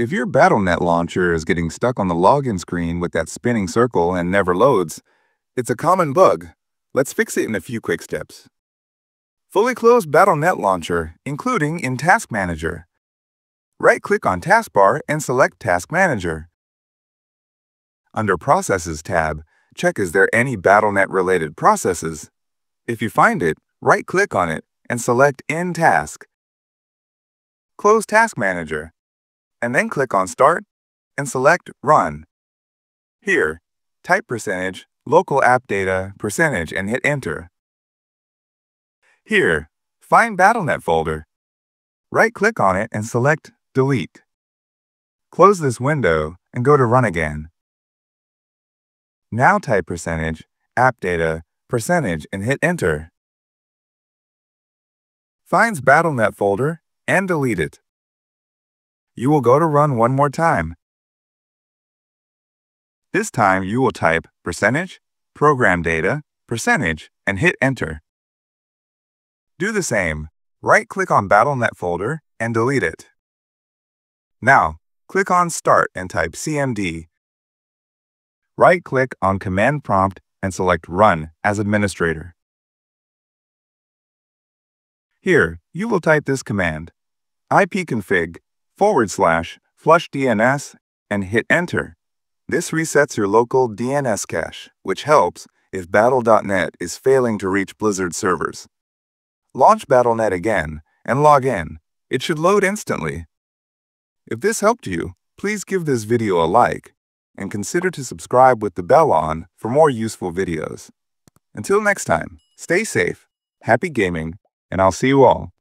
If your Battle.net launcher is getting stuck on the login screen with that spinning circle and never loads, it's a common bug. Let's fix it in a few quick steps. Fully close Battle.net launcher, including in Task Manager. Right-click on Taskbar and select Task Manager. Under Processes tab, check is there any Battle.net-related processes. If you find it, right-click on it and select End Task. Close Task Manager, and then click on Start and select Run. Here, type percentage, local app data, percentage, and hit Enter. Here, find Battle.net folder. Right-click on it and select Delete. Close this window and go to Run again. Now type percentage, app data, percentage, and hit Enter. Finds Battle.net folder and delete it. You will go to Run one more time. This time you will type percentage, program data, percentage, and hit Enter. Do the same. Right-click on Battle.net folder and delete it. Now, click on Start and type CMD. Right-click on Command Prompt and select Run as administrator. Here, you will type this command, ipconfig /flushdns, and hit Enter. This resets your local DNS cache, which helps if Battle.net is failing to reach Blizzard servers. Launch Battle.net again and log in. It should load instantly. If this helped you, please give this video a like and consider to subscribe with the bell on for more useful videos. Until next time, stay safe, happy gaming, and I'll see you all.